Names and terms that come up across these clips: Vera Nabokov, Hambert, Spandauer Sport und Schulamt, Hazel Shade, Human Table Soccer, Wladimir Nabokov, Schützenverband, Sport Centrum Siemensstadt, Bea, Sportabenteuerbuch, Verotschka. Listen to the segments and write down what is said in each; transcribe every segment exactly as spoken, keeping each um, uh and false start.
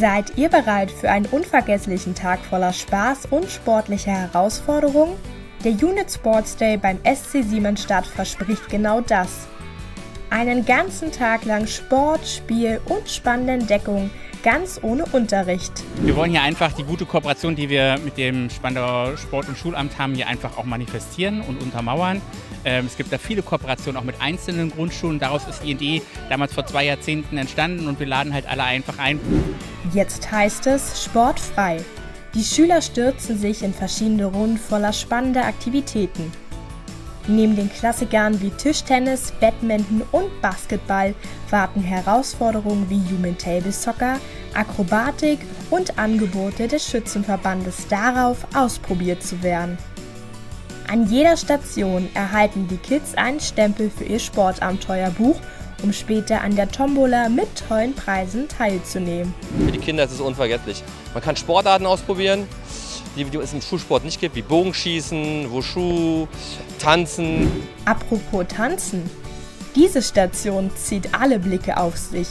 Seid ihr bereit für einen unvergesslichen Tag voller Spaß und sportlicher Herausforderungen? Der U N I T Sports Day beim S C Siemensstadt verspricht genau das. Einen ganzen Tag lang Sport, Spiel und spannende Entdeckung, ganz ohne Unterricht. Wir wollen hier einfach die gute Kooperation, die wir mit dem Spandauer Sport und Schulamt haben, hier einfach auch manifestieren und untermauern. Es gibt da viele Kooperationen auch mit einzelnen Grundschulen. Daraus ist die Idee damals vor zwei Jahrzehnten entstanden und wir laden halt alle einfach ein. Jetzt heißt es sportfrei. Die Schüler stürzen sich in verschiedene Runden voller spannender Aktivitäten. Neben den Klassikern wie Tischtennis, Badminton und Basketball warten Herausforderungen wie Human Table Soccer, Akrobatik und Angebote des Schützenverbandes darauf, ausprobiert zu werden. An jeder Station erhalten die Kids einen Stempel für ihr Sportabenteuerbuch, um später an der Tombola mit tollen Preisen teilzunehmen. Für die Kinder ist es unvergesslich. Man kann Sportarten ausprobieren, die es im Schulsport nicht gibt, wie Bogenschießen, Wushu, Tanzen. Apropos Tanzen. Diese Station zieht alle Blicke auf sich.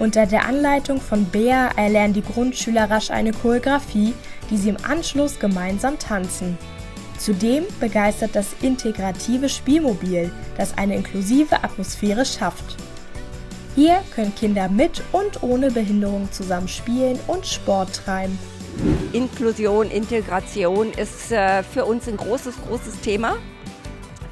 Unter der Anleitung von Bea erlernen die Grundschüler rasch eine Choreografie, die sie im Anschluss gemeinsam tanzen. Zudem begeistert das integrative Spielmobil, das eine inklusive Atmosphäre schafft. Hier können Kinder mit und ohne Behinderung zusammen spielen und Sport treiben. Inklusion, Integration ist äh, für uns ein großes, großes Thema.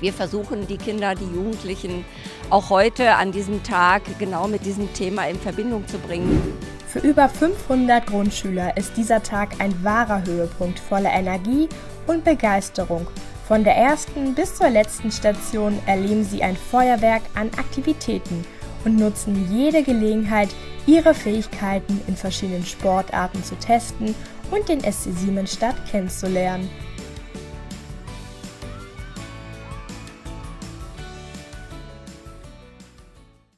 Wir versuchen, die Kinder, die Jugendlichen auch heute an diesem Tag genau mit diesem Thema in Verbindung zu bringen. Für über fünfhundert Grundschüler ist dieser Tag ein wahrer Höhepunkt voller Energie und Begeisterung. Von der ersten bis zur letzten Station erleben sie ein Feuerwerk an Aktivitäten und nutzen jede Gelegenheit, ihre Fähigkeiten in verschiedenen Sportarten zu testen und den S C Siemensstadt kennenzulernen.